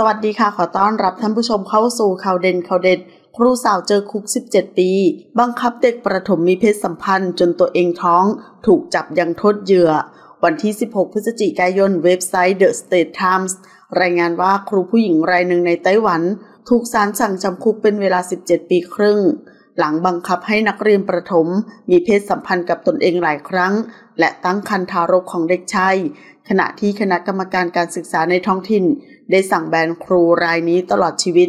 สวัสดีค่ะขอต้อนรับท่านผู้ชมเข้าสู่ข่าวเด่นข่าวเด็ดครูสาวเจอคุก17 ปีบังคับเด็กประถมมีเพศสัมพันธ์จนตัวเองท้องถูกจับยังโทษเหยื่อวันที่16พฤศจิกายนเว็บไซต์ The Straits Times รายงานว่าครูผู้หญิงรายหนึ่งในไต้หวันถูกศาลสั่งจำคุกเป็นเวลา17 ปีครึ่งหลังบังคับให้นักเรียนประถมมีเพศสัมพันธ์กับตนเองหลายครั้งและตั้งครรภ์ทารกของเด็กชายขณะที่คณะกรรมการการศึกษาในท้องถิ่นได้สั่งแบนครูรายนี้ตลอดชีวิต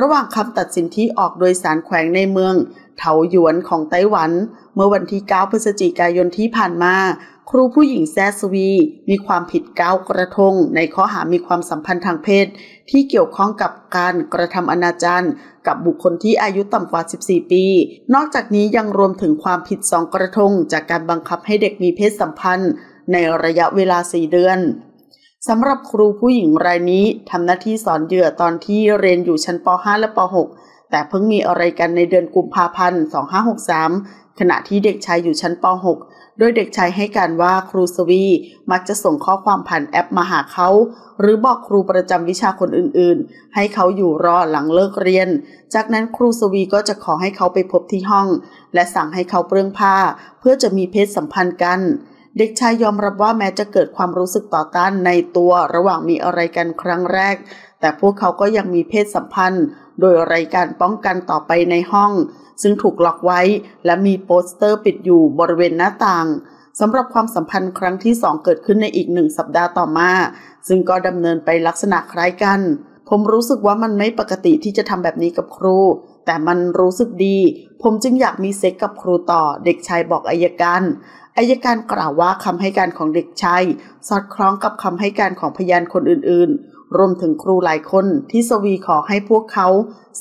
ระหว่างคำตัดสินที่ออกโดยศาลแขวงในเมืองเถาหยวนของไต้หวันเมื่อวันที่9พฤศจิกายนที่ผ่านมาครูผู้หญิงแซซวีมีความผิด9 กระทงในข้อหามีความสัมพันธ์ทางเพศที่เกี่ยวข้องกับการกระทำอนาจารกับบุคคลที่อายุต่ำกว่า14 ปีนอกจากนี้ยังรวมถึงความผิด2 กระทงจากการบังคับให้เด็กมีเพศสัมพันธ์ในระยะเวลา4 เดือนสำหรับครูผู้หญิงรายนี้ทำหน้าที่สอนเหยื่อตอนที่เรียนอยู่ชั้นป .5 และป .6 แต่เพิ่งมีอะไรกันในเดือนกุมภาพันธ์2563ขณะที่เด็กชายอยู่ชั้นป .6 โดยเด็กชายให้การว่าครูสวีมักจะส่งข้อความผ่านแอปมาหาเขาหรือบอกครูประจำวิชาคนอื่นๆให้เขาอยู่รอหลังเลิกเรียนจากนั้นครูสวีก็จะขอให้เขาไปพบที่ห้องและสั่งให้เขาเปลื้องผ้าเพื่อจะมีเพศสัมพันธ์กันเด็กชายยอมรับว่าแม้จะเกิดความรู้สึกต่อต้านในตัวระหว่างมีอะไรกันครั้งแรกแต่พวกเขาก็ยังมีเพศสัมพันธ์โดยไร้การป้องกันต่อไปในห้องซึ่งถูกล็อกไว้และมีโปสเตอร์ปิดอยู่บริเวณหน้าต่างสำหรับความสัมพันธ์ครั้งที่2เกิดขึ้นในอีก1 สัปดาห์ต่อมาซึ่งก็ดำเนินไปลักษณะคล้ายกันผมรู้สึกว่ามันไม่ปกติที่จะทำแบบนี้กับครูแต่มันรู้สึกดีผมจึงอยากมีเซ็กกับครูต่อเด็กชายบอกอัยการกล่าวว่าคำให้การของเด็กชายสอดคล้องกับคำให้การของพยานคนอื่นๆรวมถึงครูหลายคนที่สวีขอให้พวกเขา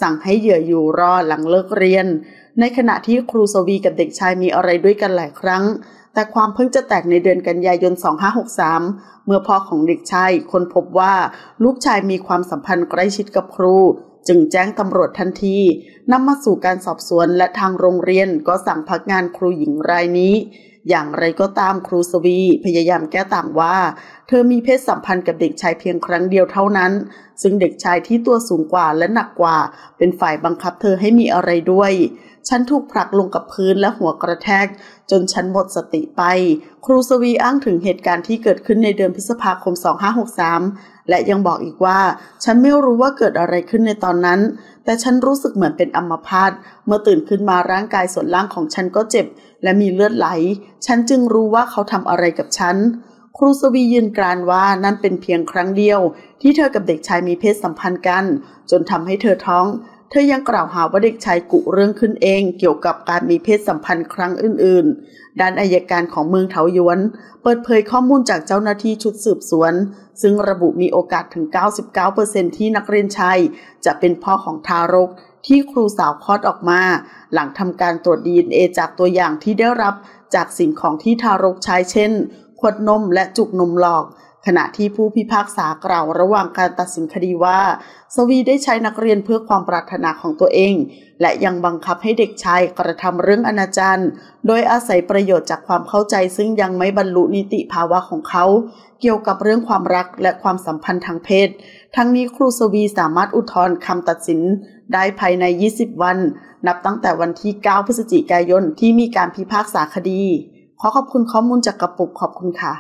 สั่งให้เหยื่ออยู่รอหลังเลิกเรียนในขณะที่ครูสวีกับเด็กชายมีอะไรด้วยกันหลายครั้งแต่ความเพิ่งจะแตกในเดือนกันยายน2563เมื่อพ่อของเด็กชายค้นพบว่าลูกชายมีความสัมพันธ์ใกล้ชิดกับครูจึงแจ้งตำรวจทันทีนำมาสู่การสอบสวนและทางโรงเรียนก็สั่งพักงานครูหญิงรายนี้อย่างไรก็ตามครูสวีพยายามแก้ต่างว่าเธอมีเพศสัมพันธ์กับเด็กชายเพียงครั้งเดียวเท่านั้นซึ่งเด็กชายที่ตัวสูงกว่าและหนักกว่าเป็นฝ่ายบังคับเธอให้มีอะไรด้วยฉันถูกผลักลงกับพื้นและหัวกระแทกจนฉันหมดสติไปครูสวีอ้างถึงเหตุการณ์ที่เกิดขึ้นในเดือนพฤษภาคม2563และยังบอกอีกว่าฉันไม่รู้ว่าเกิดอะไรขึ้นในตอนนั้นแต่ฉันรู้สึกเหมือนเป็นอัมพาตเมื่อตื่นขึ้นมาร่างกายส่วนล่างของฉันก็เจ็บและมีเลือดไหลฉันจึงรู้ว่าเขาทำอะไรกับฉันครูสวียืนกรานว่านั่นเป็นเพียงครั้งเดียวที่เธอกับเด็กชายมีเพศสัมพันธ์กันจนทำให้เธอท้องเธอยังกล่าวหาว่าเด็กชายกุเรื่องขึ้นเองเกี่ยวกับการมีเพศสัมพันธ์ครั้งอื่นๆด้านอัยการของเมืองเถาหยวนเปิดเผยข้อมูลจากเจ้าหน้าที่ชุดสืบสวนซึ่งระบุมีโอกาสถึง 99% ที่นักเรียนชายจะเป็นพ่อของทารกที่ครูสาวคลอดออกมาหลังทำการตรวจ DNA จากตัวอย่างที่ได้รับจากสิ่งของที่ทารกใช้เช่นขวดนมและจุกนมหลอกขณะที่ผู้พิพากษากล่าวระหว่างการตัดสินคดีว่าสวีได้ใช้นักเรียนเพื่อความปรารถนาของตัวเองและยังบังคับให้เด็กชายกระทำเรื่องอนาจารโดยอาศัยประโยชน์จากความเข้าใจซึ่งยังไม่บรรลุนิติภาวะของเขาเกี่ยวกับเรื่องความรักและความสัมพันธ์ทางเพศทั้งนี้ครูสวีสามารถอุทธรณ์คำตัดสินได้ภายใน20 วันนับตั้งแต่วันที่9 พฤศจิกายนที่มีการพิพากษาคดีขอขอบคุณข้อมูลจากกระปุกขอบคุณค่ะ